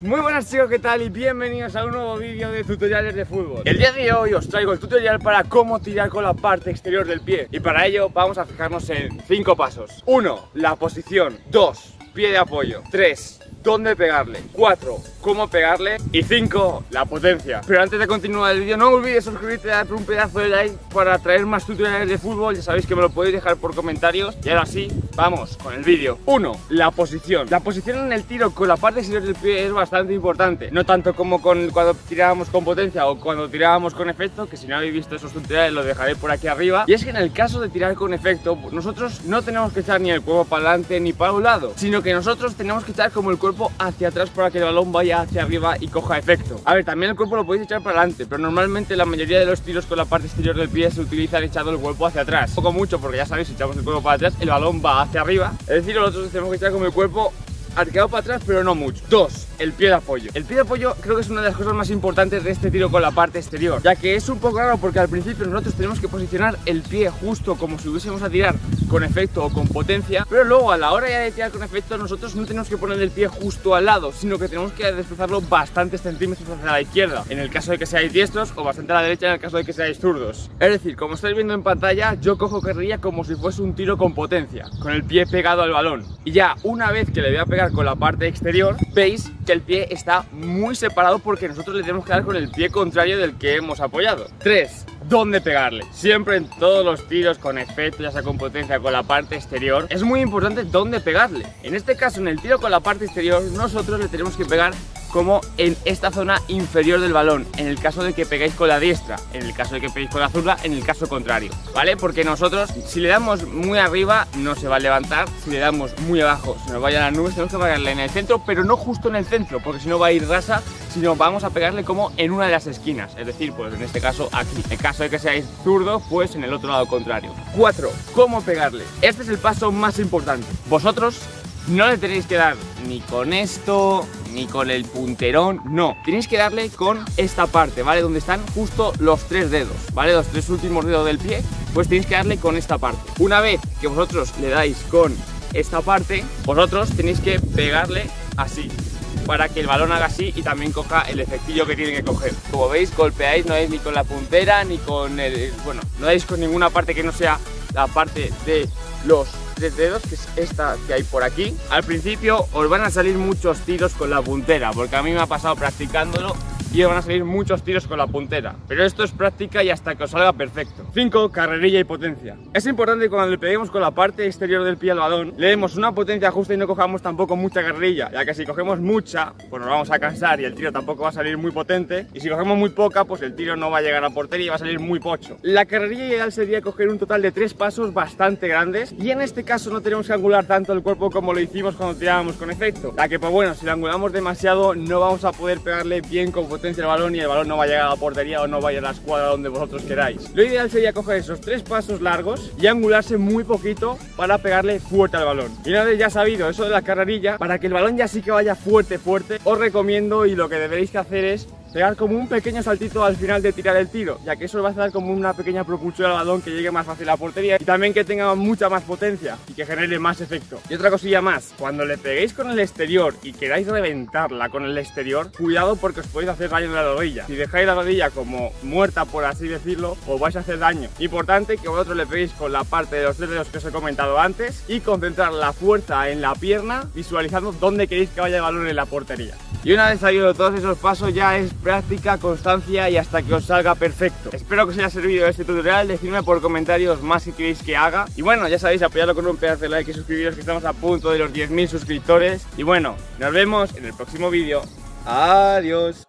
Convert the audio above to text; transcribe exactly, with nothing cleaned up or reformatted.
Muy buenas chicos, ¿qué tal? Y bienvenidos a un nuevo vídeo de tutoriales de fútbol. El día de hoy os traigo el tutorial para cómo tirar con la parte exterior del pie. Y para ello vamos a fijarnos en cinco pasos. uno. La posición. dos. Pie de apoyo. tres. Dónde pegarle. cuatro. Cómo pegarle. Y cinco. La potencia. Pero antes de continuar el vídeo, no olvides suscribirte y darle un pedazo de like para traer más tutoriales de fútbol. Ya sabéis que me lo podéis dejar por comentarios. Y ahora sí, vamos con el vídeo. uno. La posición. La posición en el tiro con la parte exterior del pie es bastante importante. No tanto como con cuando tirábamos con potencia o cuando tirábamos con efecto, que si no habéis visto esos tutoriales los dejaré por aquí arriba. Y es que en el caso de tirar con efecto, nosotros no tenemos que echar ni el cuerpo para adelante ni para un lado, sino que nosotros tenemos que echar como el cuerpo hacia atrás para que el balón vaya hacia arriba y coja efecto. A ver, también el cuerpo lo podéis echar para adelante, pero normalmente la mayoría de los tiros con la parte exterior del pie se utilizan echando el cuerpo hacia atrás. Poco mucho, porque ya sabéis, si echamos el cuerpo para atrás, el balón va hacia arriba. Es decir, nosotros tenemos que echar como el cuerpo arqueado para atrás, pero no mucho. dos. El pie de apoyo. El pie de apoyo creo que es una de las cosas más importantes de este tiro con la parte exterior, ya que es un poco raro porque al principio nosotros tenemos que posicionar el pie justo como si hubiésemos a tirar con efecto o con potencia, pero luego a la hora ya de tirar con efecto nosotros no tenemos que poner el pie justo al lado, sino que tenemos que desplazarlo bastantes centímetros hacia la izquierda en el caso de que seáis diestros, o bastante a la derecha en el caso de que seáis zurdos. Es decir, como estáis viendo en pantalla, yo cojo carrerilla como si fuese un tiro con potencia, con el pie pegado al balón, y ya una vez que le voy a pegar con la parte exterior, veis que el pie está muy separado porque nosotros le tenemos que dar con el pie contrario del que hemos apoyado. tres. Dónde pegarle. Siempre en todos los tiros con efecto, ya sea con potencia, con la parte exterior, es muy importante dónde pegarle. En este caso, en el tiro con la parte exterior, nosotros le tenemos que pegar como en esta zona inferior del balón, en el caso de que peguéis con la diestra, en el caso de que peguéis con la zurda, en el caso contrario, ¿vale? Porque nosotros, si le damos muy arriba, no se va a levantar, si le damos muy abajo, se nos vayan las nubes, tenemos que pegarle en el centro, pero no justo en el centro, porque si no va a ir rasa, sino vamos a pegarle como en una de las esquinas, es decir, pues en este caso aquí. En caso de que seáis zurdos, pues en el otro lado contrario. cuatro. ¿Cómo pegarle? Este es el paso más importante. Vosotros no le tenéis que dar ni con esto, ni con el punterón, no. Tenéis que darle con esta parte, ¿vale? Donde están justo los tres dedos, ¿vale? Los tres últimos dedos del pie, pues tenéis que darle con esta parte. Una vez que vosotros le dais con esta parte, vosotros tenéis que pegarle así, para que el balón haga así y también coja el efectillo que tiene que coger. Como veis, golpeáis, no dais ni con la puntera, ni con el... bueno, no dais con ninguna parte que no sea la parte de los tres dedos, que es esta que hay por aquí. Al principio os van a salir muchos tiros con la puntera, porque a mí me ha pasado practicándolo y os van a salir muchos tiros con la puntera, pero esto es práctica y hasta que os salga perfecto. cinco. Carrerilla y potencia. Es importante que cuando le peguemos con la parte exterior del pie al balón, le demos una potencia justa y no cojamos tampoco mucha carrerilla, ya que si cogemos mucha, pues nos vamos a cansar y el tiro tampoco va a salir muy potente, y si cogemos muy poca, pues el tiro no va a llegar a portería y va a salir muy pocho. La carrerilla ideal sería coger un total de tres pasos bastante grandes, y en este caso no tenemos que angular tanto el cuerpo como lo hicimos cuando tirábamos con efecto, ya que pues bueno, si lo angulamos demasiado no vamos a poder pegarle bien con potencia el balón y el balón no va a llegar a la portería o no va a ir a la escuadra donde vosotros queráis. Lo ideal sería coger esos tres pasos largos y angularse muy poquito para pegarle fuerte al balón. Y una vez ya sabido eso de la carrerilla, para que el balón ya sí que vaya fuerte fuerte, os recomiendo, y lo que deberéis que hacer es pegar como un pequeño saltito al final de tirar el tiro, ya que eso va a dar como una pequeña propulsión al balón que llegue más fácil a la portería y también que tenga mucha más potencia y que genere más efecto. Y otra cosilla más, cuando le peguéis con el exterior y queráis reventarla con el exterior, cuidado porque os podéis hacer daño en la rodilla. Si dejáis la rodilla como muerta, por así decirlo, os vais a hacer daño. Importante que vosotros le peguéis con la parte de los tres dedos que os he comentado antes y concentrar la fuerza en la pierna, visualizando dónde queréis que vaya el balón en la portería. Y una vez salido todos esos pasos, ya es práctica, constancia y hasta que os salga perfecto. Espero que os haya servido este tutorial. Decidme por comentarios más que queréis que haga. Y bueno, ya sabéis, apoyadlo con un pedazo de like y suscribiros, que estamos a punto de los diez mil suscriptores. Y bueno, nos vemos en el próximo vídeo. Adiós.